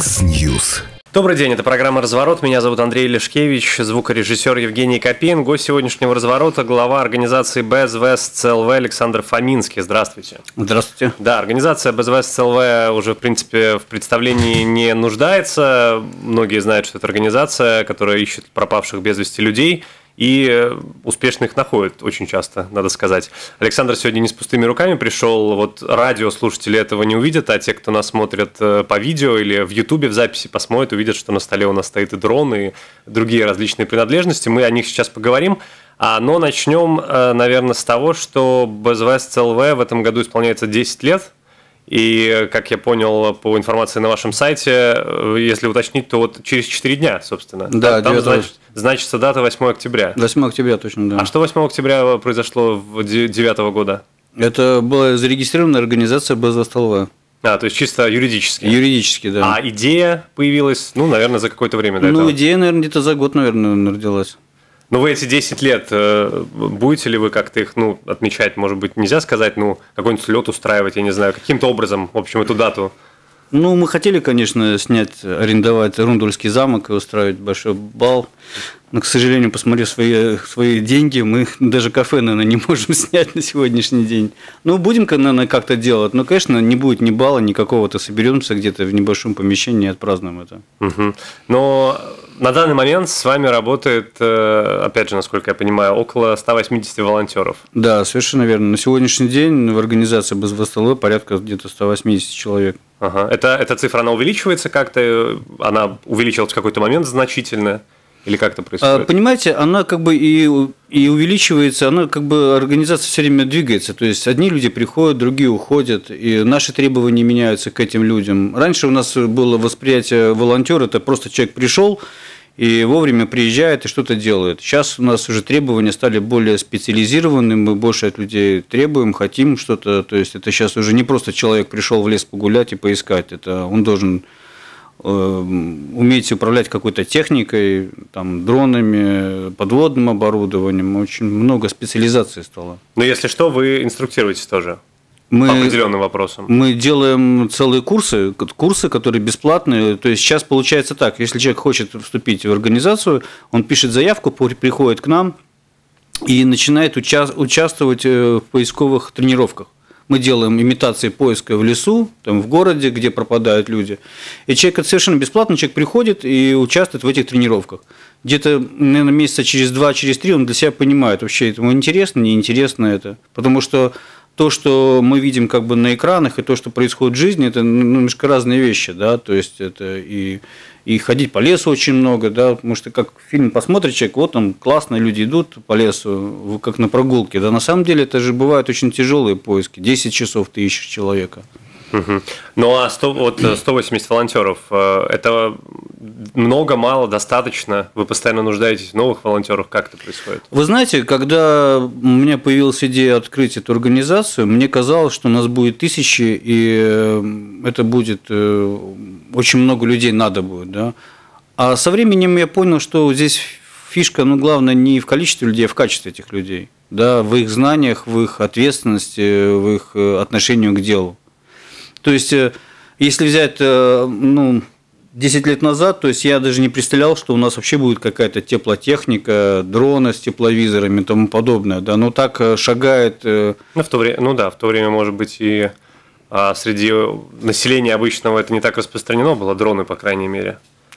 Яндекс.Ньюс. Добрый день, это программа «Разворот». Меня зовут Андрей Лешкевич, звукорежиссер Евгений Копин. Гость сегодняшнего «Разворота» – глава организации bezvests.lv Александр Фоминский. Здравствуйте. Здравствуйте. Да, организация bezvests.lv уже, в принципе, в представлении не нуждается. Многие знают, что это организация, которая ищет пропавших без вести людей и успешно их находит очень часто, надо сказать. Александр сегодня не с пустыми руками пришел. Вот радиослушатели этого не увидят, а те, кто нас смотрят по видео или в Ютубе в записи посмотрят, увидят, что на столе у нас стоит и дрон, и другие различные принадлежности. Мы о них сейчас поговорим. Но начнем, наверное, с того, что bezvests.lv в этом году исполняется 10 лет. И, как я понял, по информации на вашем сайте, если уточнить, то вот через 4 дня, собственно. Да, там значится дата 8 октября. 8 октября, точно, да. А что 8 октября произошло 2009 года? Это была зарегистрирована организация bezvests.lv. А, то есть чисто юридически? Юридически, да. А идея появилась, ну, наверное, за какое-то время до этого? Ну, идея, наверное, где-то за год, наверное, родилась. Но вы эти 10 лет, будете ли вы как-то их, ну, отмечать, может быть, нельзя сказать, ну, какой-нибудь лёт устраивать, я не знаю, каким-то образом, в общем, эту дату? Ну, мы хотели, конечно, снять, арендовать Рундальский замок и устраивать большой бал, но, к сожалению, посмотрев свои деньги, мы даже кафе, наверное, не можем снять на сегодняшний день. Ну, будем, наверное, как-то делать, но, конечно, не будет ни бала, ни какого-то, соберемся где-то в небольшом помещении и отпразднуем это. Угу. Но... На данный момент с вами работает, опять же, насколько я понимаю, около 180 волонтеров. Да, совершенно верно. На сегодняшний день в организации bezvests.lv порядка где-то 180 человек. Ага. Эта цифра, она увеличивается как-то? Она увеличилась в какой-то момент значительно? Или как это происходит? Понимаете, она как бы и увеличивается, она как бы, организация все время двигается. То есть одни люди приходят, другие уходят, и наши требования меняются к этим людям. Раньше у нас было восприятие волонтера, это просто человек пришел и вовремя приезжает и что-то делает. Сейчас у нас уже требования стали более специализированными, мы больше от людей требуем, хотим что-то. То есть это сейчас уже не просто человек пришел в лес погулять и поискать, это он должен... уметь управлять какой-то техникой, там, дронами, подводным оборудованием. Очень много специализации стало. Но если что, вы инструктируетесь тоже по определенным вопросам? Мы делаем целые курсы, которые бесплатные. То есть сейчас получается так, если человек хочет вступить в организацию, он пишет заявку, приходит к нам и начинает участвовать в поисковых тренировках. Мы делаем имитации поиска в лесу, там, в городе, где пропадают люди. И человек совершенно бесплатно, человек приходит и участвует в этих тренировках. Где-то, наверное, месяца через 2, через 3 он для себя понимает, вообще ему интересно, неинтересно это. Потому что то, что мы видим как бы на экранах, и то, что происходит в жизни, это немножко разные вещи. Да? То есть это и ходить по лесу очень много, да? Потому что как фильм посмотрит человек, вот там классно люди идут по лесу, как на прогулке. Да, на самом деле это же бывают очень тяжелые поиски, 10 часов ты ищешь человека. Угу. Ну а 180 волонтеров, это много, мало, достаточно? Вы постоянно нуждаетесь в новых волонтерах? Как это происходит? Вы знаете, когда у меня появилась идея открыть эту организацию, мне казалось, что у нас будет тысячи, и это будет очень много людей надо будет. Да? А со временем я понял, что здесь фишка, ну, главное, не в количестве людей, а в качестве этих людей. Да? В их знаниях, в их ответственности, в их отношении к делу. То есть, если взять, ну, 10 лет назад, то есть я даже не представлял, что у нас вообще будет какая-то теплотехника, дроны с тепловизорами и тому подобное. Да, но так шагает. В то время, может быть, и среди населения обычного это не так распространено было, дроны, по крайней мере.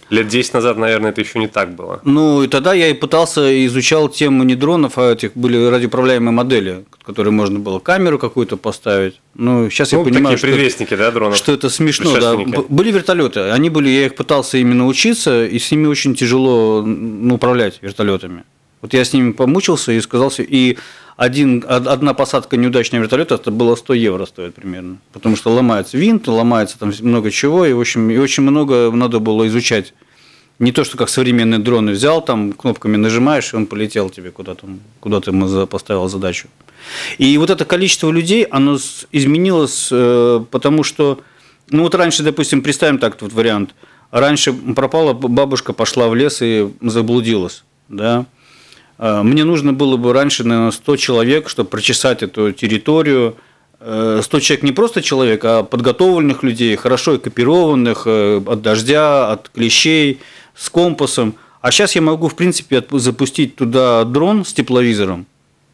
Лет 10 назад, наверное, это еще не так было. Ну, и тогда я и пытался, изучал тему не дронов, а этих были радиоуправляемые модели, которые можно было камеру какую-то поставить. Ну, сейчас я понимаю, такие предвестники, да, дронов, что это смешно. Да. Были вертолеты, они были, я их пытался именно учиться, и с ними очень тяжело, ну, управлять вертолетами. Вот я с ними помучился и сказался, и одна посадка неудачного вертолета, это было 100 евро стоит примерно, потому что ломается винт, ломается там много чего, и, в общем, и очень много надо было изучать. Не то, что как современные дроны взял, там кнопками нажимаешь, и он полетел тебе куда-то, куда ты ему поставил задачу. И вот это количество людей, оно изменилось, потому что, ну вот раньше, допустим, представим так вот вариант, раньше пропала бабушка, пошла в лес и заблудилась, да. Мне нужно было бы раньше, наверное, 100 человек, чтобы прочесать эту территорию, 100 человек не просто человек, а подготовленных людей, хорошо экипированных от дождя, от клещей, с компасом. А сейчас я могу, в принципе, запустить туда дрон с тепловизором,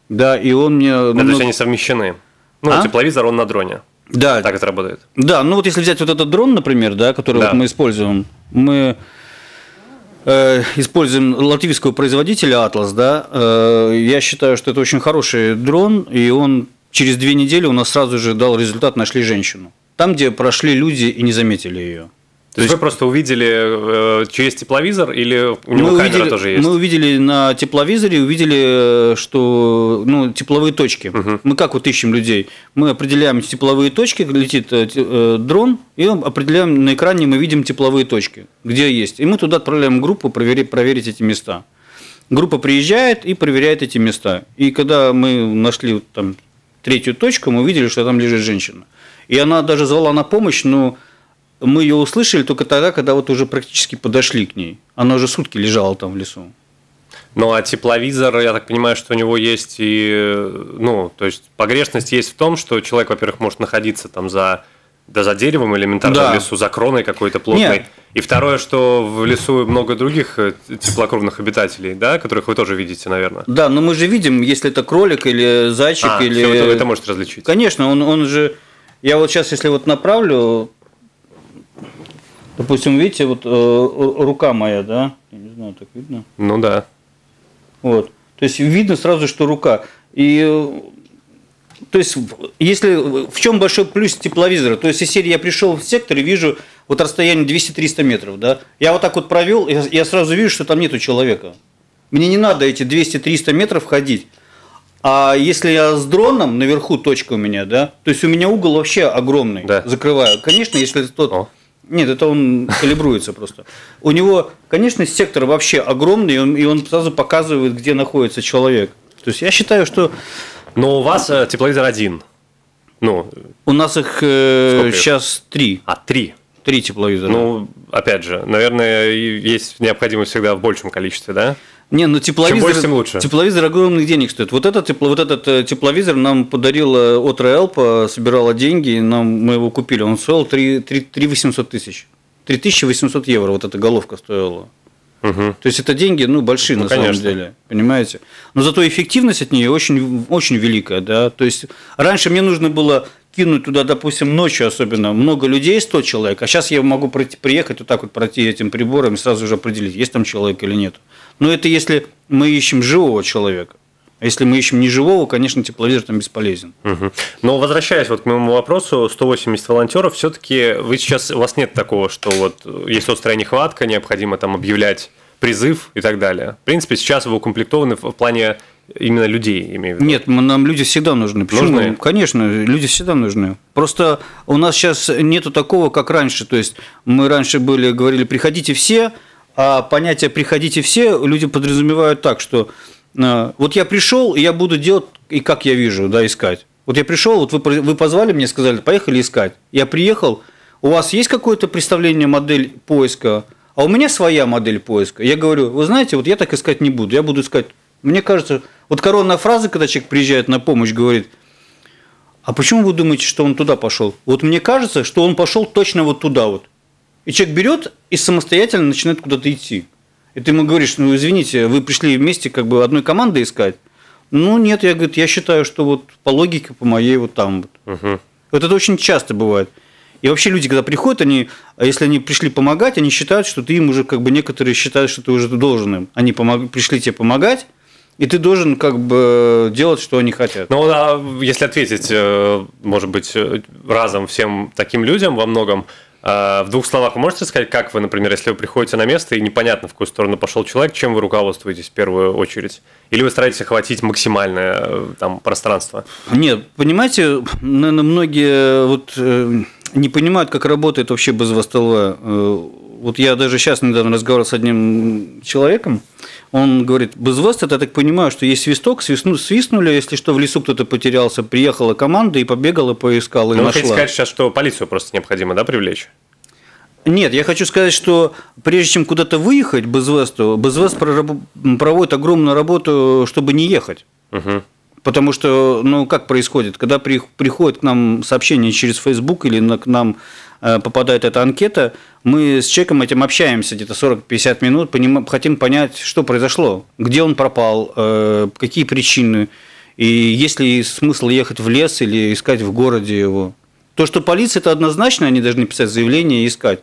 да, и он мне… Да, то есть они совмещены. Ну, тепловизор, он на дроне. Да. Так это работает. Да, ну вот если взять вот этот дрон, например, да, который вот мы используем, мы… используем латвийского производителя «Атлас», да, я считаю, что это очень хороший дрон, и он через 2 недели у нас сразу же дал результат, нашли женщину. Там, где прошли люди и не заметили ее. То есть вы просто увидели через тепловизор или у него камера тоже есть? Мы увидели на тепловизоре, увидели, что тепловые точки. Угу. Мы как вот ищем людей? Мы определяем тепловые точки, летит дрон, и определяем на экране, мы видим тепловые точки, где есть. И мы туда отправляем группу проверить эти места. Группа приезжает и проверяет эти места. И когда мы нашли там 3-ю точку, мы увидели, что там лежит женщина. И она даже звала на помощь, но... Мы ее услышали только тогда, когда вот уже практически подошли к ней. Она уже сутки лежала там в лесу. Ну, а тепловизор, я так понимаю, что у него есть и... Ну, то есть, погрешность есть в том, что человек, во-первых, может находиться там за деревом элементарно, в лесу, за кроной какой-то плотной. Нет. И второе, что в лесу много других теплокровных обитателей, да, которых вы тоже видите, наверное. Да, но мы же видим, если это кролик или зайчик, или... Это может различить. Конечно, он же... Я вот сейчас, если вот направлю... Допустим, видите, вот рука моя, да? Я не знаю, так видно? Ну да. Вот. То есть видно сразу, что рука. И то есть, если в чем большой плюс тепловизора? То есть, если я пришел в сектор и вижу вот расстояние 200-300 метров, да? Я вот так вот провел, и я сразу вижу, что там нету человека. Мне не надо эти 200-300 метров ходить. А если я с дроном, наверху точка у меня, да? То есть у меня угол вообще огромный, закрываю. Конечно, если тот... Нет, это он калибруется просто. У него, конечно, сектор вообще огромный, и он сразу показывает, где находится человек. То есть я считаю, что... Но у вас тепловизор один. Ну, у нас их сейчас 3. А, 3? 3 тепловизора. Ну, опять же, наверное, есть необходимость всегда в большем количестве, да? Не, ну тепловизор, чем больше, тем лучше. Тепловизор огромных денег стоит. Вот этот тепловизор нам подарила от Роэлпа, собирала деньги, мы его купили. Он стоил 3800 евро, вот эта головка стоила. Угу. То есть это деньги, большие, на самом деле, понимаете. Но зато эффективность от нее очень, очень великая, да. То есть раньше мне нужно было кинуть туда, допустим, ночью особенно много людей, 100 человек, а сейчас я могу приехать вот так вот пройти этим прибором и сразу же определить, есть там человек или нет. Но это если мы ищем живого человека. А если мы ищем неживого, конечно, тепловизор там бесполезен. Угу. Но возвращаясь вот к моему вопросу, 180 волонтеров, все-таки вы сейчас, у вас нет такого, что вот есть острая нехватка, необходимо там объявлять призыв и так далее. В принципе, сейчас вы укомплектованы в плане именно людей, имею в виду. Нет, нам люди всегда нужны. Почему? Нужны? Конечно, люди всегда нужны. Просто у нас сейчас нету такого, как раньше. То есть мы раньше говорили, приходите все. А понятие «приходите все» люди подразумевают так, что вот я пришел, и я буду делать, и как я вижу, да, искать. Вот я пришел, вот вы позвали мне, сказали, поехали искать. Я приехал, у вас есть какое-то представление, модель поиска, а у меня своя модель поиска. Я говорю, вы знаете, вот я так искать не буду, я буду искать. Мне кажется, вот коронная фраза, когда человек приезжает на помощь, говорит, а почему вы думаете, что он туда пошел? Вот мне кажется, что он пошел точно вот туда вот. И человек берет и самостоятельно начинает куда-то идти. И ты ему говоришь, ну, извините, вы пришли вместе как бы одной команды искать. Ну, нет, я, говорит, я считаю, что вот по логике, по моей вот там вот. Угу. Вот это очень часто бывает. И вообще люди, когда приходят, они, если они пришли помогать, они считают, что ты им уже как бы некоторые считают, что ты уже должен им. Они пришли тебе помогать. И ты должен как бы делать, что они хотят. Ну, а если ответить, может быть, разом всем таким людям во многом, в 2 словах вы можете сказать, как вы, например, если вы приходите на место и непонятно, в какую сторону пошел человек, чем вы руководствуетесь в первую очередь? Или вы стараетесь охватить максимальное там пространство? Нет, понимаете, наверное, многие вот не понимают, как работает вообще Беzvest LV. Вот я даже сейчас недавно разговаривал с одним человеком, он говорит, Беzvest, я так понимаю, что есть свисток, свистнули, если что, в лесу кто-то потерялся, приехала команда и побегала, поискала, и нашла. Вы хотите сказать сейчас, что полицию просто необходимо, да, привлечь? Нет, я хочу сказать, что прежде чем куда-то выехать Беzvest, Беzvest проводит огромную работу, чтобы не ехать. Угу. Потому что, ну, как происходит, когда приходит к нам сообщение через Facebook или к нам попадает эта анкета, мы с человеком этим общаемся где-то 40-50 минут, хотим понять, что произошло, где он пропал, какие причины, и есть ли смысл ехать в лес или искать в городе его. То, что полиция, это однозначно, они должны писать заявление и искать.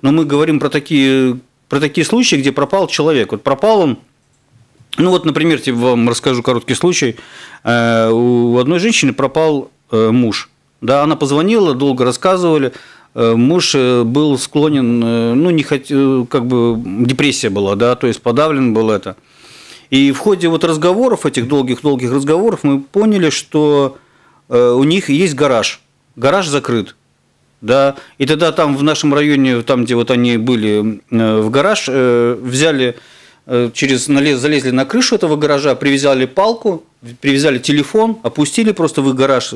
Но мы говорим про такие случаи, где пропал человек. Вот пропал он. Ну вот, например, я вам расскажу короткий случай. У одной женщины пропал муж. Да, она позвонила, долго рассказывали. Муж был склонен, ну, не хотел, как бы депрессия была, да, то есть подавлен был это. И в ходе вот разговоров, этих долгих разговоров, мы поняли, что у них есть гараж. Гараж закрыт. Да, и тогда там в нашем районе, там, где вот они были в гараж, взяли... залезли на крышу этого гаража, привязали палку, привязали телефон, опустили просто в их гараж,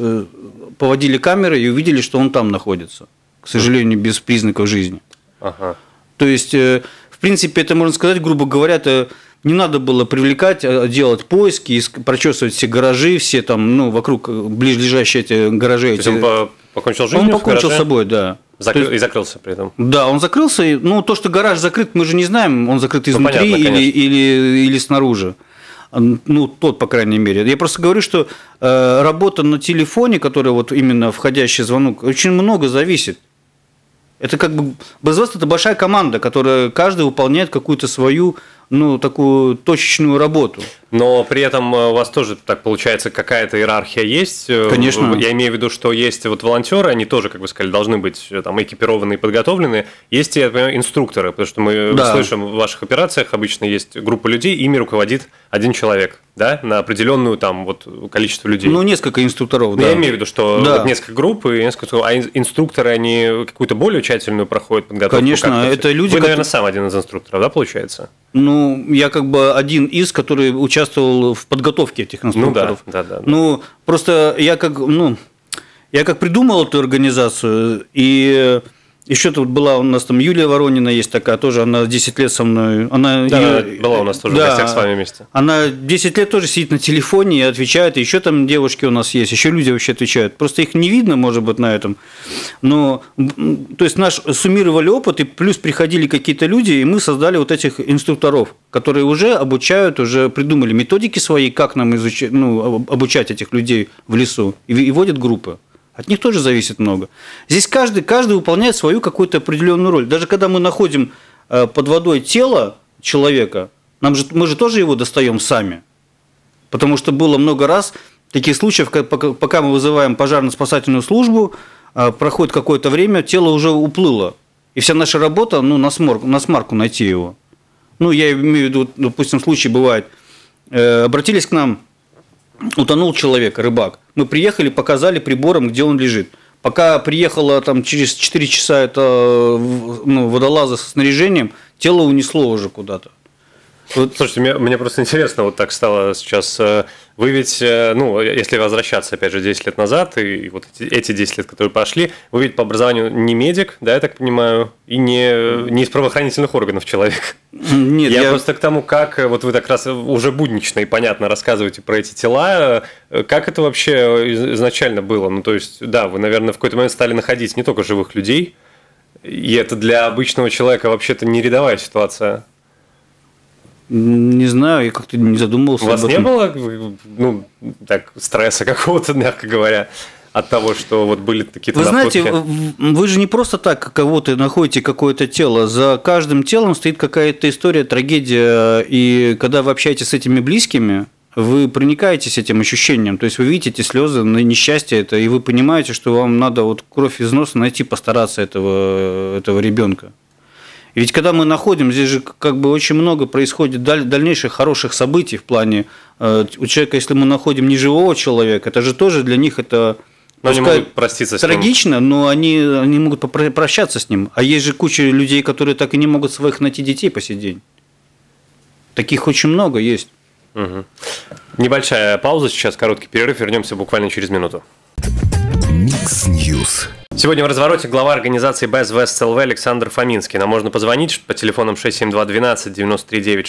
поводили камеры и увидели, что он там находится. К сожалению, без признаков жизни. Ага. То есть, в принципе, это, можно сказать, грубо говоря, это не надо было привлекать, делать поиски, прочесывать все гаражи, все там, ну, вокруг ближайшие эти гаражи. То есть он покончил жизнь? Он покончил с собой, да. И закрылся при этом. Да, он закрылся. Ну, то, что гараж закрыт, мы же не знаем, он закрыт изнутри, ну, понятно, или снаружи. Ну, тот, по крайней мере. Я просто говорю, что работа на телефоне, которая вот именно входящий звонок, очень много зависит. Это как бы... Безвест – это большая команда, которая каждый выполняет какую-то свою, ну, такую точечную работу. Но при этом у вас тоже, так получается, какая-то иерархия есть? Конечно. Я имею в виду, что есть вот волонтеры, они тоже, как вы сказали, должны быть там экипированы и подготовлены. Есть, я понимаю, инструкторы, потому что мы слышим в ваших операциях, обычно есть группа людей, ими руководит один человек, да, на определенную там вот количество людей. Ну, несколько инструкторов, да. Я имею в виду, что вот несколько групп, и несколько... а инструкторы, они какую-то более тщательную проходят подготовку? Конечно, это люди... Вы, наверное, сам один из инструкторов, да, получается? Ну, я как бы один из, который участвовал в подготовке этих инструкторов. Ну, да. Ну, просто я как придумал эту организацию, и еще тут была у нас там Юлия Воронина есть такая, тоже она 10 лет со мной. Она, да, ее, была у нас тоже в гостях с вами вместе. Она 10 лет тоже сидит на телефоне и отвечает, и еще там девушки у нас есть, еще люди вообще отвечают. Просто их не видно, может быть, на этом. Но, то есть, наш суммировали опыт, и плюс приходили какие-то люди, и мы создали вот этих инструкторов, которые уже обучают, уже придумали методики свои, как нам обучать этих людей в лесу, и вводят группы. От них тоже зависит много. Здесь каждый выполняет свою какую-то определенную роль. Даже когда мы находим под водой тело человека, мы же тоже его достаем сами. Потому что было много раз таких случаев, пока мы вызываем пожарно-спасательную службу, проходит какое-то время, тело уже уплыло. И вся наша работа, ну, на смарку найти его. Ну, я имею в виду, допустим, случаи бывают. Обратились к нам, утонул человек, рыбак. Мы приехали, показали прибором, где он лежит. Пока приехала там, через 4 часа это, ну, водолазы со снаряжением, тело унесло уже куда-то. Вот. Слушайте, мне просто интересно вот так стало сейчас. Вы ведь, ну, если возвращаться, опять же, 10 лет назад, и вот эти 10 лет, которые прошли, вы ведь по образованию не медик, да, я так понимаю, и не из правоохранительных органов человек. Нет, я просто к тому, как вот вы так раз уже буднично и понятно рассказываете про эти тела, как это вообще изначально было? Ну, то есть, да, вы, наверное, в какой-то момент стали находить не только живых людей, и это для обычного человека вообще-то не рядовая ситуация. Не знаю, я как-то не задумывался об этом. У вас не было, ну, так, стресса какого-то, мягко говоря, от того, что вот были такие-то находки? Вы знаете, вы же не просто так кого-то находите, какое-то тело. За каждым телом стоит какая-то история, трагедия. И когда вы общаетесь с этими близкими, вы проникаетесь этим ощущением. То есть, вы видите эти слезы на несчастье, это, и вы понимаете, что вам надо вот кровь из носа найти, постараться этого ребенка. Ведь когда мы находим, здесь же как бы очень много происходит дальнейших хороших событий в плане у человека, если мы находим неживого человека, это же тоже для них это трагично, но они могут попрощаться с ним. А есть же куча людей, которые так и не могут своих найти детей по сей день. Таких очень много есть. Угу. Небольшая пауза сейчас, короткий перерыв, вернемся буквально через минуту. Микс Ньюс. Сегодня в «Развороте» глава организации bezvests.lv Александр Фоминский. Нам можно позвонить по телефонам 672-12-939,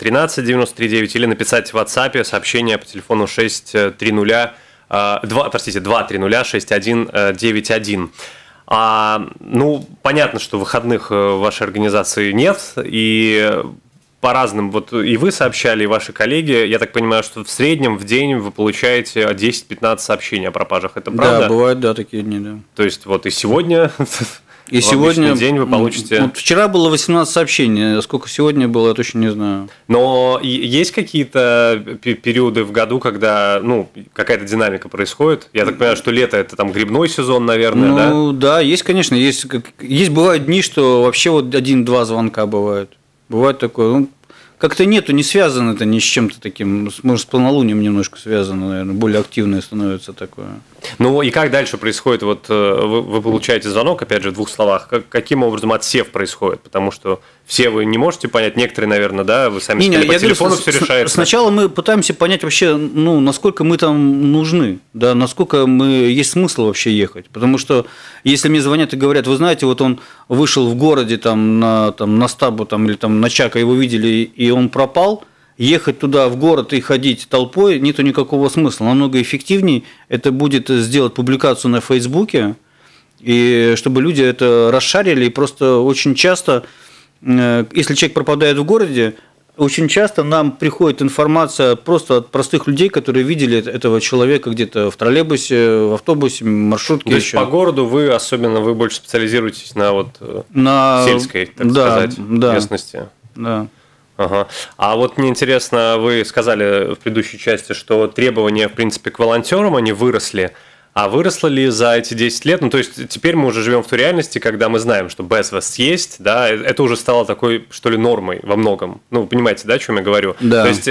672-13-939 или написать в WhatsApp сообщение по телефону 230-6191. Ну, понятно, что выходных в вашей организации нет, и по разным, вот и вы сообщали, и ваши коллеги, я так понимаю, что в среднем в день вы получаете 10-15 сообщений о пропажах, это правда? Да, бывают, да, такие дни, да. То есть вот и сегодня, и сегодня день вы получите… Вот вчера было 18 сообщений, а сколько сегодня было, я точно не знаю. Но есть какие-то периоды в году, когда ну, какая-то динамика происходит? Я так понимаю, что лето – это там грибной сезон, наверное, ну, да? Ну да, есть, конечно, есть бывают дни, что вообще вот 1-2 звонка бывают. Бывает такое. Ну, как-то нету, не связано это ни с чем-то таким. Может, с полнолунием немножко связано, наверное. Более активное становится такое. Ну, и как дальше происходит? Вот вы получаете звонок, опять же, в двух словах. Каким образом отсев происходит? Потому что все вы не можете понять. Некоторые, наверное, да, вы сами сказали, по телефону все решается. Сначала мы пытаемся понять вообще, ну, насколько мы там нужны. Да, насколько есть смысл вообще ехать. Потому что, если мне звонят и говорят, вы знаете, вот он вышел в городе там, на стабу там, или там, на Чака, его видели, и он пропал, ехать туда в город и ходить толпой нету никакого смысла. Намного эффективнее это будет сделать публикацию на Фейсбуке, и чтобы люди это расшарили. И просто очень часто, если человек пропадает в городе, очень часто нам приходит информация просто от простых людей, которые видели этого человека где-то в троллейбусе, в автобусе, маршрутке. То есть по городу вы больше специализируетесь на, вот, сельской, так сказать, местности. Да. Ага. А вот мне интересно, вы сказали в предыдущей части, что требования, в принципе, к волонтерам, они выросли. А выросло ли за эти 10 лет? Ну, то есть, теперь мы уже живем в той реальности, когда мы знаем, что bezvests есть, да, это уже стало такой, что ли, нормой во многом. Ну, вы понимаете, да, о чем я говорю? Да. То есть,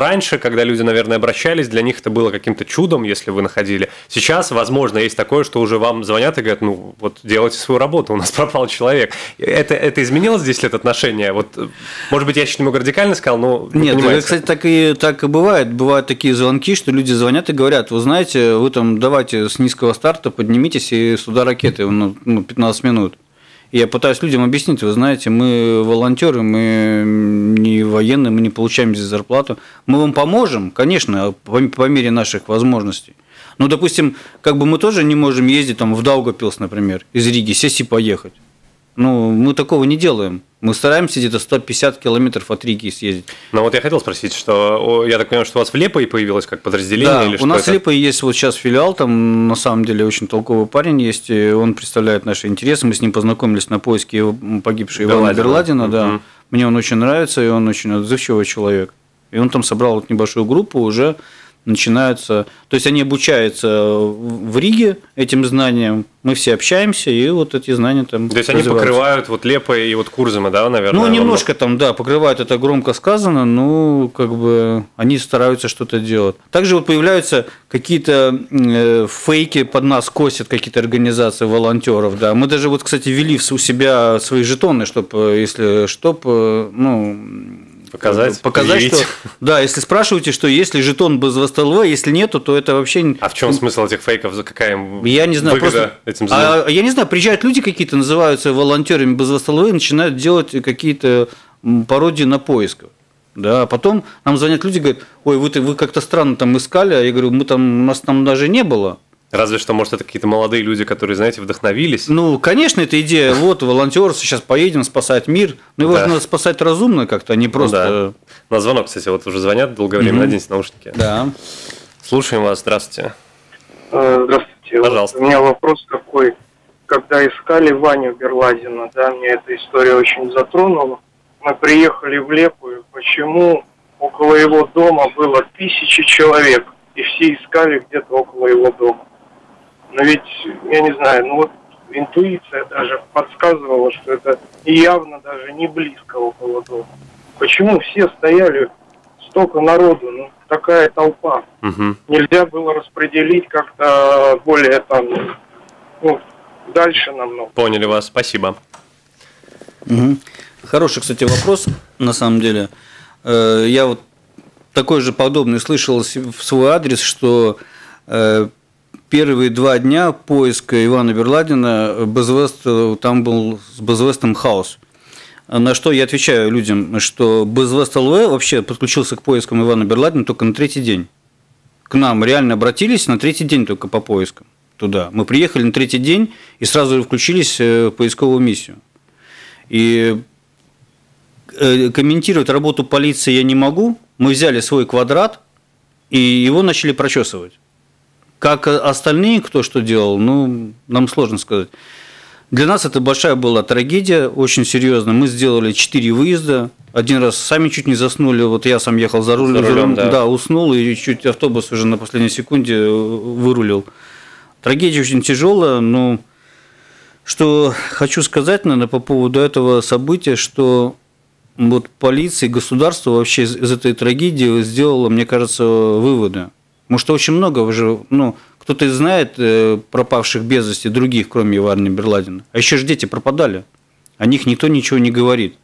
раньше, когда люди, наверное, обращались, для них это было каким-то чудом, если вы находили. Сейчас, возможно, есть такое, что уже вам звонят и говорят, ну, вот делайте свою работу, у нас пропал человек. Это изменилось 10 лет отношение? Вот, может быть, я еще немного радикально сказал, но нет, понимаете. Кстати, так и бывает. Бывают такие звонки, что люди звонят и говорят, вы знаете, вы там давайте с низкого старта поднимитесь и сюда ракеты, ну, 15 минут. И я пытаюсь людям объяснить, вы знаете, мы волонтеры, мы не военные, мы не получаем здесь зарплату. Мы вам поможем, конечно, по мере наших возможностей. Но, допустим, как бы мы тоже не можем ездить там, в Даугавпилс, например, из Риги, сесть и поехать. Ну, мы такого не делаем. Мы стараемся где-то 150 километров от Риги съездить. Ну, вот я хотел спросить, что я так понимаю, что у вас в Лепае появилось как подразделение? Да, или у нас в Лепае есть вот сейчас филиал, там на самом деле очень толковый парень есть, и он представляет наши интересы. Мы с ним познакомились на поиске погибшего Ивана Берладина. Да. Мне он очень нравится, и он очень отзывчивый человек. И он там собрал вот небольшую группу уже. Начинаются, то есть они обучаются в Риге этим знаниям, мы все общаемся, и вот эти знания там. То есть они покрывают вот Лепая и вот Курзема, да, наверное? Ну, немножко там, да, покрывают, это громко сказано, но как бы они стараются что-то делать. Также вот появляются какие-то фейки, под нас косят какие-то организации волонтеров, да. Мы даже вот, кстати, ввели у себя свои жетоны, чтобы, если чтобы, ну... Показать что, да, если спрашиваете, что есть ли жетон bezvests.lv, если нету, то это вообще... А в чем смысл этих фейков? Какая им я не знаю, выгода просто... этим заниматься? Я не знаю, приезжают люди какие-то, называются волонтерами bezvests.lv и начинают делать какие-то пародии на поиск. Да, потом нам звонят люди, говорят, ой, вы как-то странно там искали, а я говорю, у нас там даже не было. Разве что, может, это какие-то молодые люди, которые, знаете, вдохновились. Ну, конечно, это идея. Вот, волонтер, сейчас поедем спасать мир. Но его же надо спасать разумно как-то, а не просто... Да. На звонок, кстати, вот уже звонят долгое время, наденьте наушники. Да. Слушаем вас, здравствуйте. Здравствуйте. Пожалуйста. Вот у меня вопрос такой. Когда искали Ваню Берладина, да, меня эта история очень затронула. Мы приехали в Лепую. Почему около его дома было 1000 человек, и все искали где-то около его дома? Но ведь, я не знаю, ну вот интуиция даже подсказывала, что это явно даже не близко около дома. Почему все стояли, столько народу, ну такая толпа? Нельзя было распределить как-то более там, ну, дальше намного. Поняли вас, спасибо. Хороший, кстати, вопрос, на самом деле. Я вот такой же подобный слышал в свой адрес, что... первые два дня поиска Ивана Берладина Bezvest, там был с Bezvest хаос. На что я отвечаю людям, что bezvest.lv вообще подключился к поискам Ивана Берладина только на третий день. К нам реально обратились на третий день только по поискам туда. Мы приехали на третий день и сразу включились в поисковую миссию. И комментировать работу полиции я не могу. Мы взяли свой квадрат и его начали прочесывать. Как остальные, кто что делал, ну, нам сложно сказать. Для нас это большая была трагедия, очень серьезная. Мы сделали 4 выезда. Один раз сами чуть не заснули. Вот я сам ехал за рулем, да, уснул, и чуть автобус уже на последней секунде вырулил. Трагедия очень тяжелая, но что хочу сказать, наверное, по поводу этого события, что вот полиция и государство вообще из этой трагедии сделало, мне кажется, выводы. Потому что очень много уже, ну, кто-то знает пропавших без вести других, кроме Ивана Берладина. А еще же дети пропадали. О них никто ничего не говорит.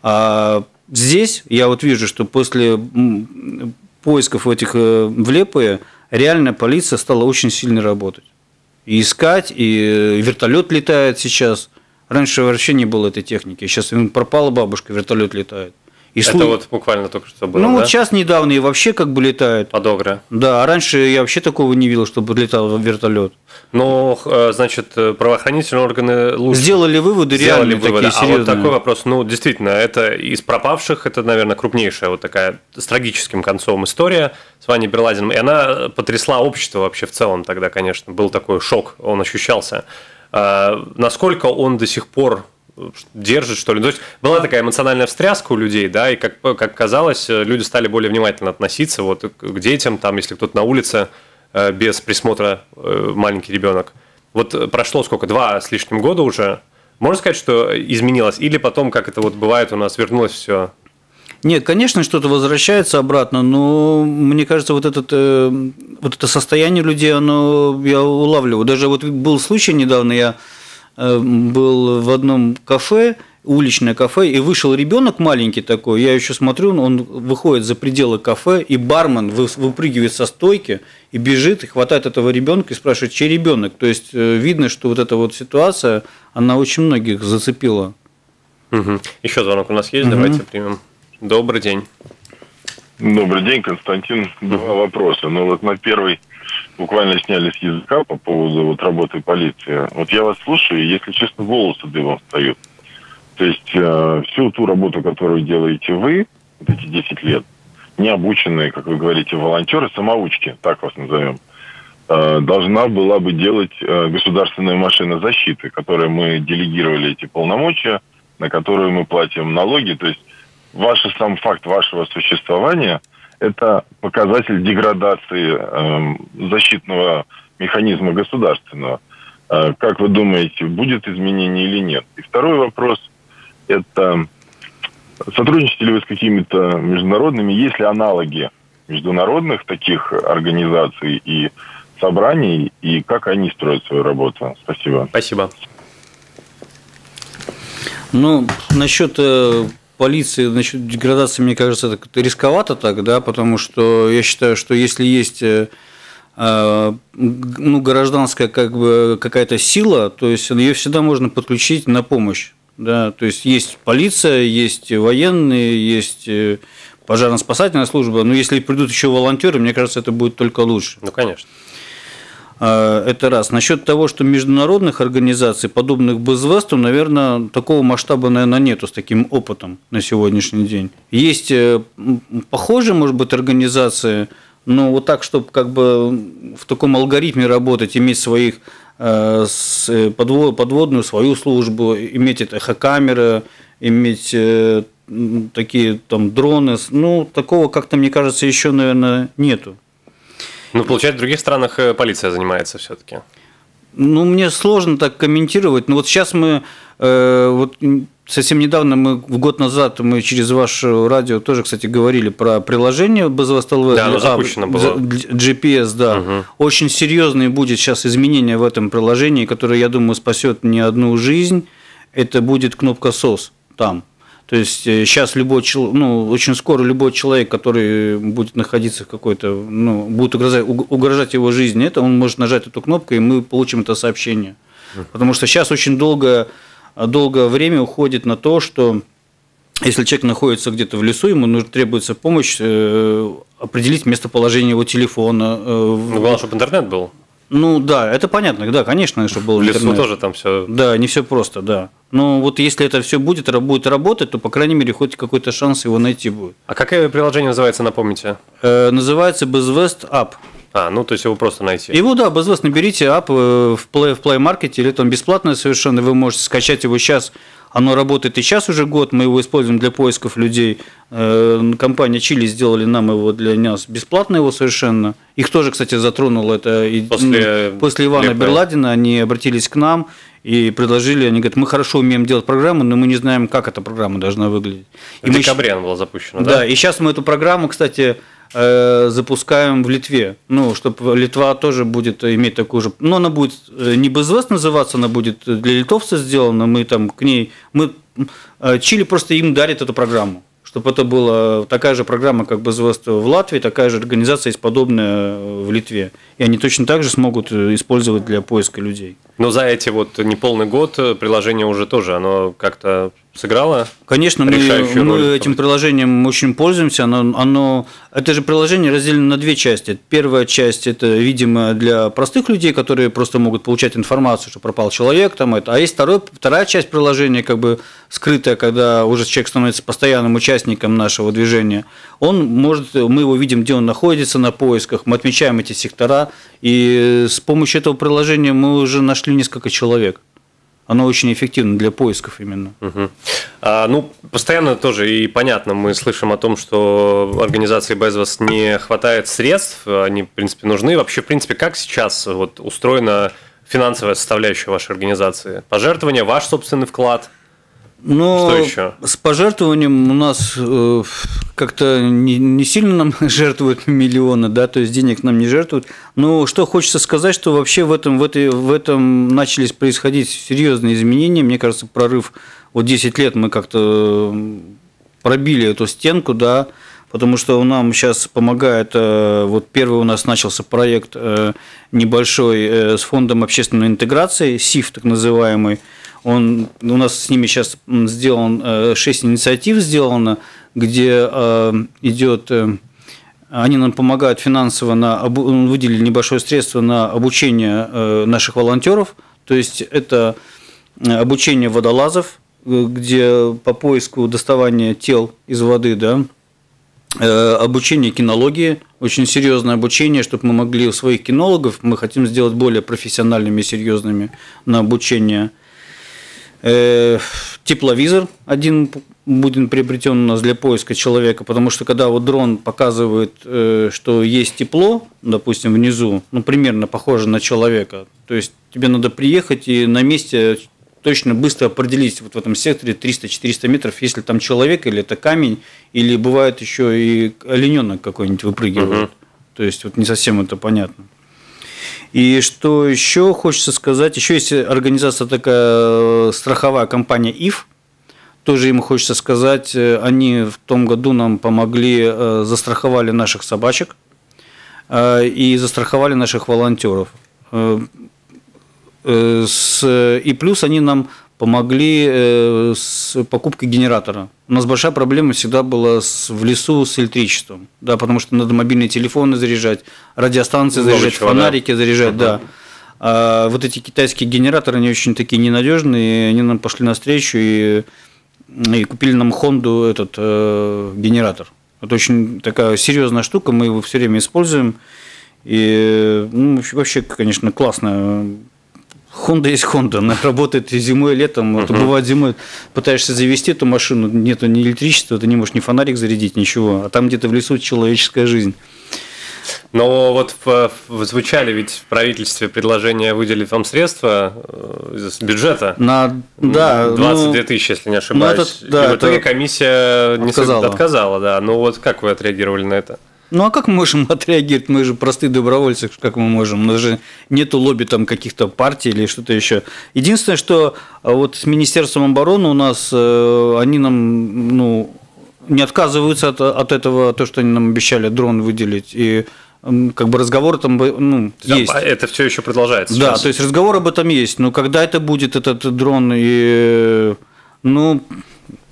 А здесь я вот вижу, что после поисков этих в Лепае реально полиция стала очень сильно работать. И искать, и вертолет летает сейчас. Раньше вообще не было этой техники. Сейчас пропала бабушка, вертолет летает. И это вот буквально только что было, да? Вот сейчас недавно и вообще как бы летает. Под Огре. Да, а раньше я вообще такого не видел, чтобы летал вертолет. Ну, значит, правоохранительные органы лучше... Сделали выводы, реально такие серьезные. А вот такой вопрос, ну, действительно, это из пропавших, это, наверное, крупнейшая вот такая с трагическим концом история с Ваней Берладиным. И она потрясла общество вообще в целом тогда, конечно. Был такой шок, он ощущался. Насколько он до сих пор... держит, что ли. То есть была такая эмоциональная встряска у людей, да, и как казалось, люди стали более внимательно относиться вот к детям, там, если кто-то на улице без присмотра маленький ребенок. Вот прошло сколько? 2 с лишним года уже. Можно сказать, что изменилось? Или потом, как это вот бывает у нас, вернулось все? Нет, конечно, что-то возвращается обратно, но мне кажется, вот это состояние людей, оно я улавливаю. Даже вот был случай недавно, я был в одном кафе, уличное кафе, и вышел ребенок маленький такой, я еще смотрю, он выходит за пределы кафе, и бармен выпрыгивает со стойки и бежит, и хватает этого ребенка и спрашивает, чей ребенок. То есть видно, что вот эта вот ситуация, она очень многих зацепила. Угу. Еще звонок у нас есть, давайте примем. Добрый день. Добрый день, Константин. 2 вопроса. Ну вот на первый буквально сняли с языка по поводу вот работы полиции. Вот я вас слушаю, и, если честно, волосы дымом встают. То есть всю ту работу, которую делаете вы, вот эти 10 лет, необученные, как вы говорите, волонтеры, самоучки, так вас назовем, должна была бы делать государственная машина защиты, которой мы делегировали эти полномочия, на которую мы платим налоги. То есть ваш сам факт вашего существования – это показатель деградации защитного механизма государственного. Как вы думаете, будет изменение или нет? И второй вопрос – это сотрудничаете ли вы с какими-то международными, есть ли аналоги международных таких организаций и собраний, и как они строят свою работу? Спасибо. Спасибо. Ну, насчет... полиции, значит, деградации, мне кажется, это рисковато так, да, потому что я считаю, что если есть ну, гражданская как бы какая-то сила, то есть ее всегда можно подключить на помощь, да, то есть полиция, есть военные, есть пожарно-спасательная служба, но если придут еще волонтеры, мне кажется, это будет только лучше. Ну, конечно. Это раз. Насчет того, что международных организаций, подобных Безвесту, наверное, такого масштаба, наверное, нету с таким опытом на сегодняшний день. Есть похожие, может быть, организации, но вот так, чтобы как бы в таком алгоритме работать, иметь своих подводную свою службу, иметь эхокамеры, иметь такие там дроны, ну, такого как-то, мне кажется, еще, наверное, нету. Ну, получается, в других странах полиция занимается все-таки. Ну, мне сложно так комментировать. Но вот сейчас мы, вот совсем недавно, год назад мы через ваше радио тоже, кстати, говорили про приложение Bezvest.lv. Да, оно запущено было. GPS, да. Угу. Очень серьезные будет сейчас изменения в этом приложении, которое, я думаю, спасет не одну жизнь. Это будет кнопка SOS там. То есть сейчас любой человек, ну, очень скоро любой человек, который будет находиться в какой-то, ну, будет угрожать его жизни, это он может нажать эту кнопку, и мы получим это сообщение. Потому что сейчас очень долгое время уходит на то, что если человек находится где-то в лесу, ему требуется помощь определить местоположение его телефона. Главное, чтобы интернет был. Ну да, это понятно, да, конечно, чтобы был интернет. В лесу тоже там все. Да, не все просто, да. Но вот если это все будет работать, то, по крайней мере, хоть какой-то шанс его найти будет. А какое приложение называется, напомните? Называется Bezvest App. А, ну то есть его просто найти. Его, да, Bezvest, наберите App в Play Market, или там бесплатное совершенно, вы можете скачать его сейчас. Оно работает и сейчас уже год, мы его используем для поисков людей. Компания Чили сделали нам его для нас бесплатно его совершенно. Их тоже, кстати, затронуло это. После Ивана Берладина они обратились к нам и предложили, они говорят, мы хорошо умеем делать программу, но мы не знаем, как эта программа должна выглядеть. В декабре она была запущена, да? Да, и сейчас мы эту программу, кстати, запускаем в Литве, ну, чтобы Литва тоже будет иметь такую же, но она будет не Безвест называться, она будет для литовцев сделана, мы там к ней, Чили просто им дарит эту программу, чтобы это была такая же программа, как Безвест в Латвии, такая же организация есть подобная в Литве, и они точно так же смогут использовать для поиска людей. Но за эти вот неполный год приложение уже тоже, оно как-то сыграло? Конечно, мы этим приложением очень пользуемся. Это же приложение разделено на две части. Первая часть – это, видимо, для простых людей, которые просто могут получать информацию, что пропал человек. Там, это. А есть вторая часть приложения, как бы скрытая, когда уже человек становится постоянным участником нашего движения. Мы его видим, где он находится на поисках, мы отмечаем эти сектора, и с помощью этого приложения мы уже нашли несколько человек. Оно очень эффективно для поисков именно. Угу. Ну, постоянно тоже, и понятно, мы слышим о том, что организации Bezvest не хватает средств, они, в принципе, нужны. Вообще, в принципе, как сейчас вот устроена финансовая составляющая вашей организации? Пожертвования, ваш собственный вклад? Но что еще? С пожертвованием у нас как-то не сильно нам жертвуют миллионы, да, то есть денег нам не жертвуют. Но что хочется сказать, что вообще в этом начались происходить серьезные изменения. Мне кажется, прорыв, вот 10 лет мы как-то пробили эту стенку, да, потому что нам сейчас помогает, вот первый у нас начался проект небольшой с фондом общественной интеграции, СИФ так называемый. У нас с ними сейчас сделан 6 инициатив сделано, где они нам помогают финансово, выделили небольшое средство на обучение наших волонтеров, то есть это обучение водолазов, где по поиску доставания тел из воды, да, обучение кинологии, очень серьезное обучение, чтобы мы могли своих кинологов, мы хотим сделать более профессиональными и серьезными на обучение. Тепловизор один будет приобретен у нас для поиска человека, потому что когда вот дрон показывает, что есть тепло, допустим, внизу, ну, примерно похоже на человека, то есть тебе надо приехать и на месте точно быстро определить вот в этом секторе 300-400 метров, если там человек или это камень, или бывает еще и олененок какой-нибудь выпрыгивает. То есть вот не совсем это понятно. И что еще хочется сказать, еще есть организация такая, страховая компания ИФ, тоже им хочется сказать, они в том году нам помогли, застраховали наших собачек и застраховали наших волонтеров. И плюс они нам помогли с покупкой генератора. У нас большая проблема всегда была в лесу с электричеством, да, потому что надо мобильные телефоны заряжать, радиостанции заряжать, фонарики заряжать, да. А вот эти китайские генераторы, они очень такие ненадежные, и они нам пошли навстречу и купили нам Хонду этот генератор. Это очень такая серьезная штука, мы его все время используем. И ну, вообще, конечно, классно. Хонда есть Хонда, она работает и зимой, и летом. Вот, бывает зимой, пытаешься завести эту машину, нету ни электричества, ты не можешь ни фонарик зарядить, ничего. А там где-то в лесу человеческая жизнь. Но вот звучали ведь в правительстве предложение выделить вам средства из бюджета на 22 тысячи, если не ошибаюсь. И в итоге комиссия отказала. Да. Ну вот как вы отреагировали на это? Ну а как мы можем отреагировать? Мы же простые добровольцы, как мы можем? У нас же нету лобби там каких-то партий или что-то еще. Единственное, что вот с Министерством обороны у нас они нам, ну, не отказываются от этого, то, что они нам обещали дрон выделить, и как бы разговор там, ну, есть. Это все еще продолжается. Да, сейчас. То есть разговор об этом есть. Но когда это будет, этот дрон, и, ну,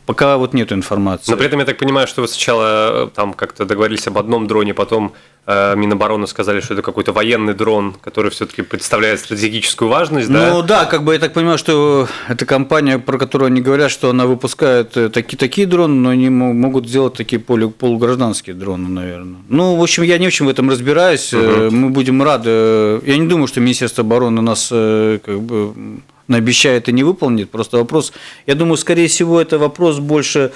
пока вот нет информации. Но при этом я так понимаю, что вы сначала там как-то договорились об одном дроне, потом Минобороны сказали, что это какой-то военный дрон, который все-таки представляет стратегическую важность, да? Ну да, как бы я так понимаю, что эта компания, про которую они говорят, что она выпускает такие дроны, но они могут сделать такие полугражданские дроны, наверное. Ну, в общем, я не очень в этом разбираюсь, мы будем рады. Я не думаю, что Министерство обороны нас как бы наобещает и не выполнит, просто вопрос, я думаю, скорее всего, это вопрос больше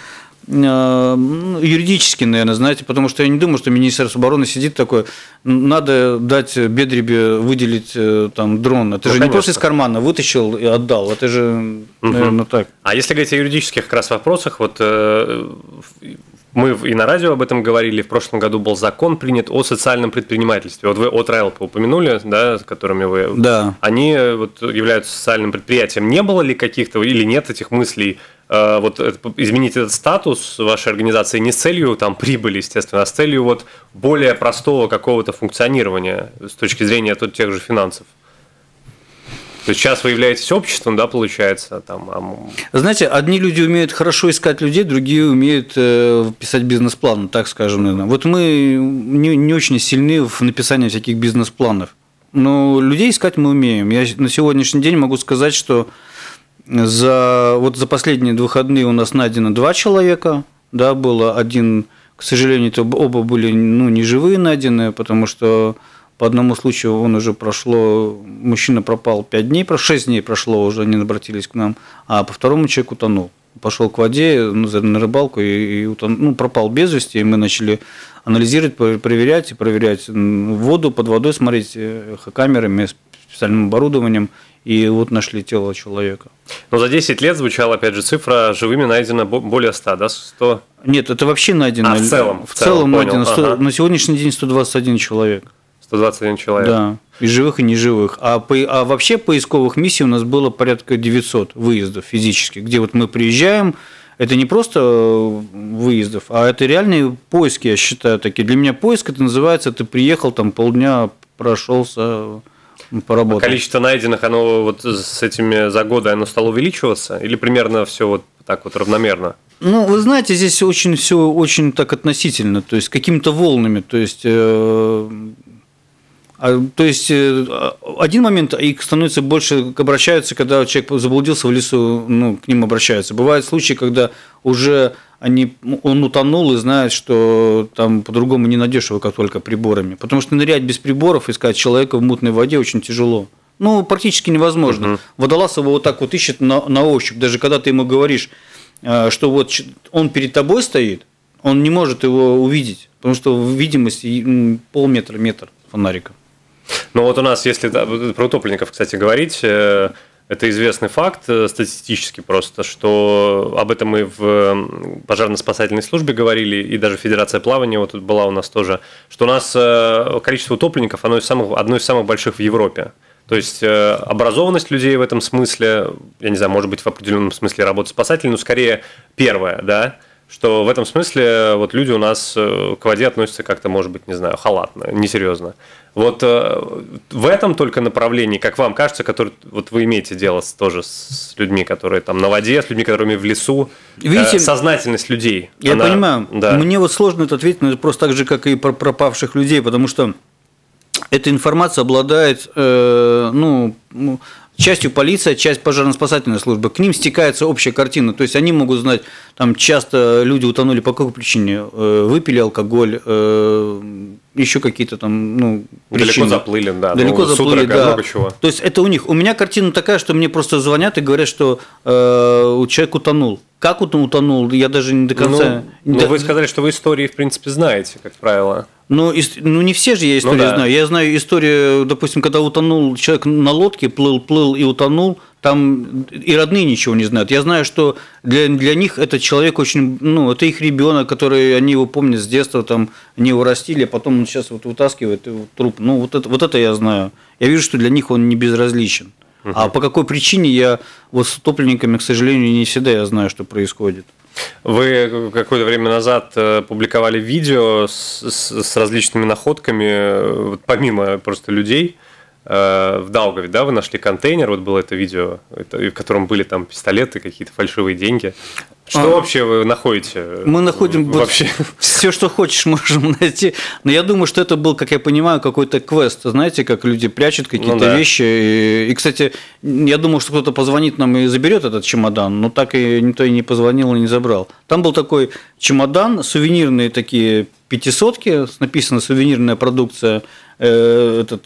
юридически, наверное, знаете, потому что я не думаю, что Министерство обороны сидит такое, надо дать Бедребе выделить там дрон, это, ну, же конечно, не просто из кармана вытащил и отдал, это же, наверное, так. А если говорить о юридических как раз вопросах, вот мы и на радио об этом говорили, в прошлом году был закон принят о социальном предпринимательстве. Вот вы от Роэлпа упомянули, да, с которыми вы… Да. Они вот являются социальным предприятием. Не было ли каких-то или нет этих мыслей, вот изменить этот статус вашей организации не с целью там прибыли, естественно, а с целью вот более простого какого-то функционирования с точки зрения тех же финансов? То есть сейчас вы являетесь обществом, да, получается? Там. Знаете, одни люди умеют хорошо искать людей, другие умеют писать бизнес-планы, так скажем, наверное. Вот мы не очень сильны в написании всяких бизнес-планов, но людей искать мы умеем. Я на сегодняшний день могу сказать, что за последние выходные у нас найдено 2 человека, да, было один, к сожалению, это оба были, ну, не живые найдены, потому что по одному случаю он уже прошло, мужчина пропал 5 дней, 6 дней прошло уже, они обратились к нам, а по второму человек утонул. Пошел к воде, ну, на рыбалку и утонул, ну, пропал без вести, и мы начали анализировать, проверять воду, под водой смотреть эхокамерами, специальным оборудованием, и вот нашли тело человека. Но за 10 лет звучала, опять же, цифра, живыми найдено более 100, да? 100? Нет, это вообще найдено. А, в целом найдено 100, ага. На сегодняшний день 121 человек. 121 человек. Да, и живых, и неживых. А вообще поисковых миссий у нас было порядка 900 выездов физических, где вот мы приезжаем, это не просто выездов, а это реальные поиски, я считаю, такие. Для меня поиск, это называется, ты приехал, там полдня прошелся, поработал. А количество найденных, оно вот с этими за годы, оно стало увеличиваться? Или примерно все вот так вот равномерно? Ну, вы знаете, здесь очень все очень так относительно, то есть какими-то волнами, то есть... То есть, один момент, их становится больше, обращаются, когда человек заблудился в лесу, ну, к ним обращаются. Бывают случаи, когда уже он утонул и знает, что там по-другому не найдешь его, как только приборами. Потому что нырять без приборов, искать человека в мутной воде очень тяжело. Ну, практически невозможно. Водолаз его вот так вот ищет на ощупь. Даже когда ты ему говоришь, что вот он перед тобой стоит, он не может его увидеть, потому что видимость полметра, метр фонарика. Ну вот у нас, если про утопленников, кстати, говорить, это известный факт статистически просто, что об этом и в пожарно-спасательной службе говорили, и даже Федерация плавания вот тут была у нас тоже, что у нас количество утопленников, оно одно из самых больших в Европе. То есть образованность людей в этом смысле, я не знаю, может быть, в определенном смысле работа спасателей, но скорее первая, да? Что в этом смысле вот люди у нас к воде относятся как-то, может быть, не знаю, халатно, несерьезно. Вот в этом только направлении, как вам кажется, который, вот вы имеете дело тоже с людьми, которые там на воде, с людьми, которыми в лесу, видите, сознательность людей. Я понимаю, да. Мне вот сложно это ответить, но это просто так же, как и про пропавших людей, потому что эта информация обладает, частью полиция, часть пожарно-спасательной службы. К ним стекается общая картина. То есть они могут знать, там часто люди утонули по какой причине? Выпили алкоголь, еще какие-то там, ну, причины. Далеко заплыли, да. Много чего. То есть это у них. У меня картина такая, что мне просто звонят и говорят, что человек утонул. Как он утонул, я даже не до конца... Ну, вы сказали, что вы истории, в принципе, знаете, как правило. Ну, не все же я истории знаю. Я знаю историю, допустим, когда утонул человек на лодке, плыл и утонул, там и родные ничего не знают. Я знаю, что для них этот человек очень... Ну, это их ребенок, который они его помнят с детства, там, они его растили, а потом он сейчас вот вытаскивает его труп. Ну, вот это я знаю. Я вижу, что для них он не безразличен. А по какой причине я вот с утопленниками, к сожалению, не всегда я знаю, что происходит. Вы какое-то время назад публиковали видео с различными находками, вот помимо просто людей, в Даугаве, да, вы нашли контейнер, вот было это видео, в котором были там пистолеты, какие-то фальшивые деньги. Что вообще вы находите? Мы находим вообще все, что хочешь, можем найти. Но я думаю, что это был, как я понимаю, какой-то квест. Знаете, как люди прячут какие-то вещи. И, кстати, я думал, что кто-то позвонит нам и заберет этот чемодан, но так и никто и не позвонил и не забрал. Там был такой чемодан, сувенирные такие пятисотки, написано «сувенирная продукция». Пистолет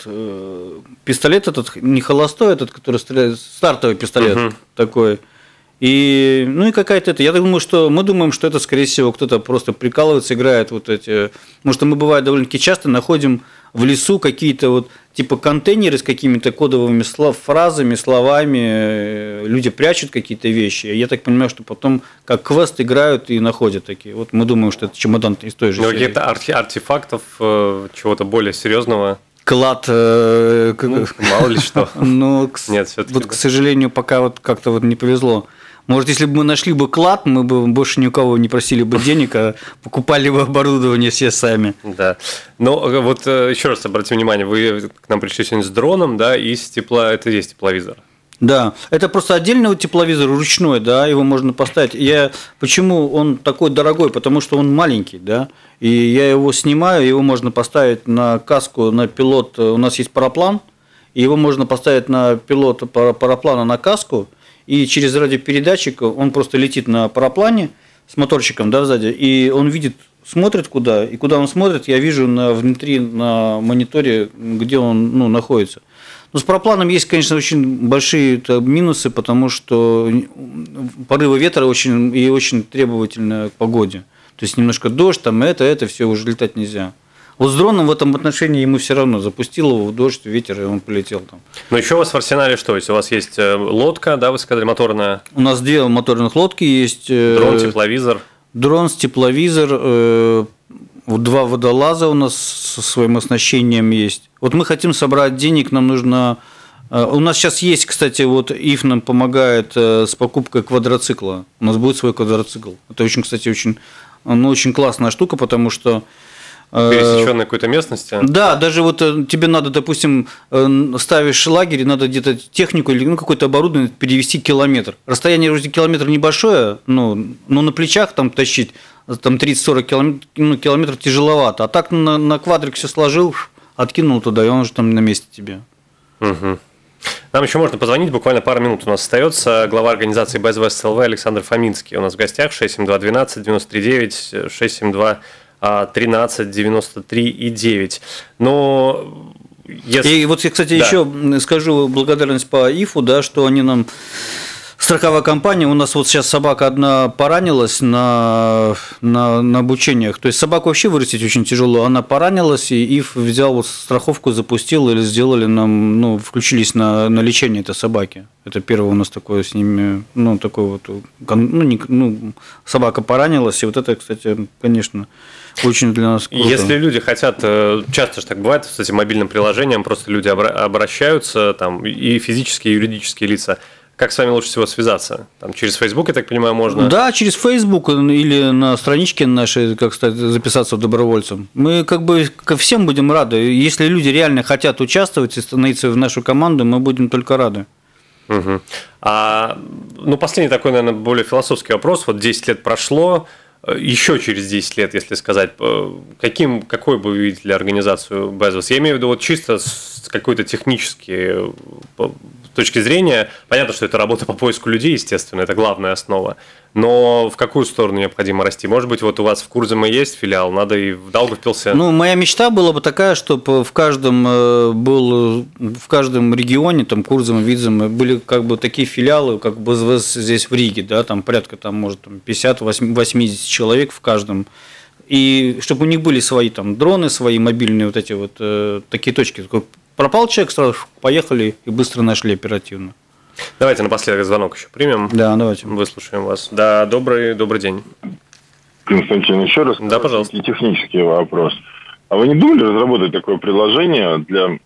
этот, не холостой, этот, который стреляет, стартовый пистолет такой. И, ну и какая-то это. Я думаю, что мы думаем, что это, скорее всего, кто-то просто прикалывается, играет вот эти. Потому что мы, бывает, довольно-таки часто находим в лесу какие-то вот типа контейнеры с какими-то кодовыми фразами, словами. Люди прячут какие-то вещи. Я так понимаю, что потом как квест играют и находят такие. Вот мы думаем, что это чемодан из той же серии. Каких-то артефактов, чего-то более серьезного. Клад, мало ли что. Но нет, вот, к сожалению, пока вот как-то вот не повезло. Может, если бы мы нашли бы клад, мы бы больше ни у кого не просили бы денег, а покупали бы оборудование все сами. Да. Но вот еще раз обратите внимание, вы к нам пришли сегодня с дроном, да, и с тепла, это есть тепловизор. Да, это просто отдельный тепловизор, ручной, да, его можно поставить. Почему он такой дорогой? Потому что он маленький, да, и я его снимаю, его можно поставить на каску, на пилот, у нас есть параплан, и его можно поставить на пилот параплана на каску, и через радиопередатчик он просто летит на параплане с моторчиком, да, сзади, и он видит, смотрит куда, и куда он смотрит, я вижу внутри на мониторе, где он, ну, находится. Но с парапланом есть, конечно, очень большие минусы, потому что порывы ветра очень требовательны к погоде. То есть немножко дождь, там это, все, уже летать нельзя. Вот с дроном в этом отношении ему все равно. Запустил его в дождь, ветер, и он полетел там. Но еще у вас в арсенале что есть? У вас есть лодка, да, вы сказали, моторная? У нас две моторных лодки есть. Дрон, тепловизор. Дрон с тепловизор. Два водолаза у нас со своим оснащением есть. Вот мы хотим собрать денег, нам нужно... У нас сейчас есть, кстати, вот ИФ нам помогает с покупкой квадроцикла. У нас будет свой квадроцикл. Это очень, кстати, очень классная штука, потому что... Пересеченной какой-то местности. Да, даже вот тебе надо, допустим, ставишь лагерь, надо где-то технику или какое-то оборудование перевести километр. Расстояние вроде километра небольшое, но на плечах там тащить там 30-40 километров тяжеловато. А так на квадрик все сложил, откинул туда, и он уже там на месте тебе. Угу. Нам еще можно позвонить, буквально пару минут у нас остается. Глава организации bezvests.lv Александр Фоминский у нас в гостях. 672-12-93-9, 672 13 93 и 9. Но если... И вот я, кстати, еще скажу благодарность по ИФу, да, что они нам... Страховая компания, у нас вот сейчас собака одна поранилась на обучениях. То есть собаку вообще вырастить очень тяжело. Она поранилась, и ИФ взял вот страховку, запустил или сделали нам, ну, включились на лечение этой собаки. Это первое у нас такое с ними, ну, такое вот, ну, собака поранилась, и вот это, кстати, конечно, очень для нас круто. Если люди хотят, часто же так бывает, с этим мобильным приложением просто люди обращаются, там, и физические, и юридические лица. Как с вами лучше всего связаться? Там через Facebook, я так понимаю, можно? Да, через Facebook или на страничке нашей, как сказать, записаться добровольцем. Мы как бы ко всем будем рады. Если люди реально хотят участвовать и становиться в нашу команду, мы будем только рады. Угу. Ну, последний такой, наверное, более философский вопрос. Вот 10 лет прошло, еще через 10 лет, если сказать, какой бы вы видели организацию Bezvest? Я имею в виду вот чисто какой-то технический точки зрения, понятно, что это работа по поиску людей, естественно, это главная основа, но в какую сторону необходимо расти? Может быть, вот у вас в Курземе есть филиал, надо и в Даугавпилсе. Ну, моя мечта была бы такая, чтобы в каждом регионе, там, Курземе, Видземе, были как бы такие филиалы, как Безвест здесь в Риге, да, там порядка, там, может, 50-80 человек в каждом. И чтобы у них были свои там дроны, свои мобильные вот эти вот такие точки. Пропал человек, сразу поехали и быстро нашли оперативно. Давайте напоследок звонок еще примем. Да, давайте. Выслушаем вас. Да, добрый день. Константин, еще раз. Да, пожалуйста. И технический вопрос. А вы не думали разработать такое приложение для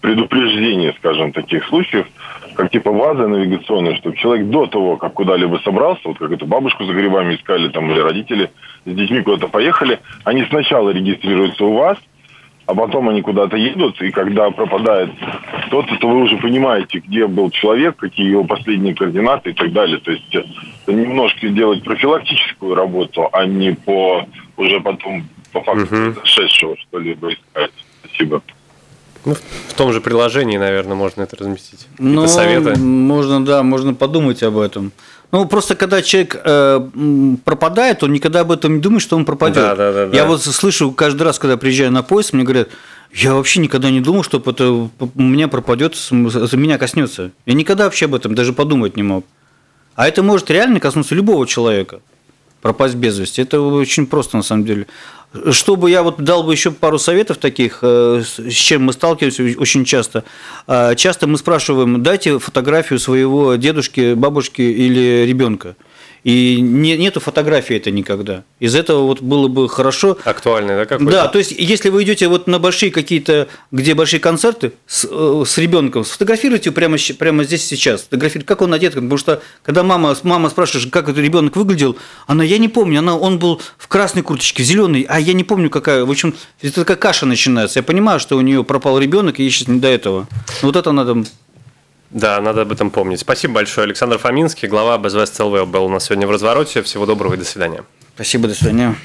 предупреждения, скажем, таких случаев, как типа базы навигационной, чтобы человек до того, как куда-либо собрался, вот как эту бабушку за грибами искали, там, или родители с детьми куда-то поехали, они сначала регистрируются у вас, а потом они куда-то едут, и когда пропадает кто-то, то вы уже понимаете, где был человек, какие его последние координаты и так далее. То есть немножко делать профилактическую работу, а не по уже потом по факту произошедшего что-либо искать. Спасибо. Ну, в том же приложении, наверное, можно это разместить. Ну, советы. Можно, да, можно подумать об этом. Ну, просто когда человек пропадает, он никогда об этом не думает, что он пропадет. Да. Я вот слышу каждый раз, когда приезжаю на поезд, мне говорят, я вообще никогда не думал, что это у меня пропадет, меня коснется. Я никогда вообще об этом даже подумать не мог. А это может реально коснуться любого человека. Пропасть без вести. Это очень просто, на самом деле. Чтобы я вот дал бы еще пару советов таких, с чем мы сталкиваемся очень часто. Часто мы спрашиваем, дайте фотографию своего дедушки, бабушки или ребенка. И нету фотографии это никогда. Из этого вот было бы хорошо. Актуальный, да, какой-то? Да, то есть, если вы идете вот на большие какие-то, где большие концерты с ребенком, сфотографируйте прямо здесь сейчас. Сфотографируйте, как он одет, потому что когда мама спрашивает, как этот ребенок выглядел, она, я не помню, он был в красной курточке, в зеленой, а я не помню, какая. В общем, это такая каша начинается. Я понимаю, что у нее пропал ребенок, и ей сейчас не до этого. Вот это надо. Да, надо об этом помнить. Спасибо большое. Александр Фоминский, глава bezvest.lv, был у нас сегодня в «Развороте». Всего доброго и до свидания. Спасибо, до свидания.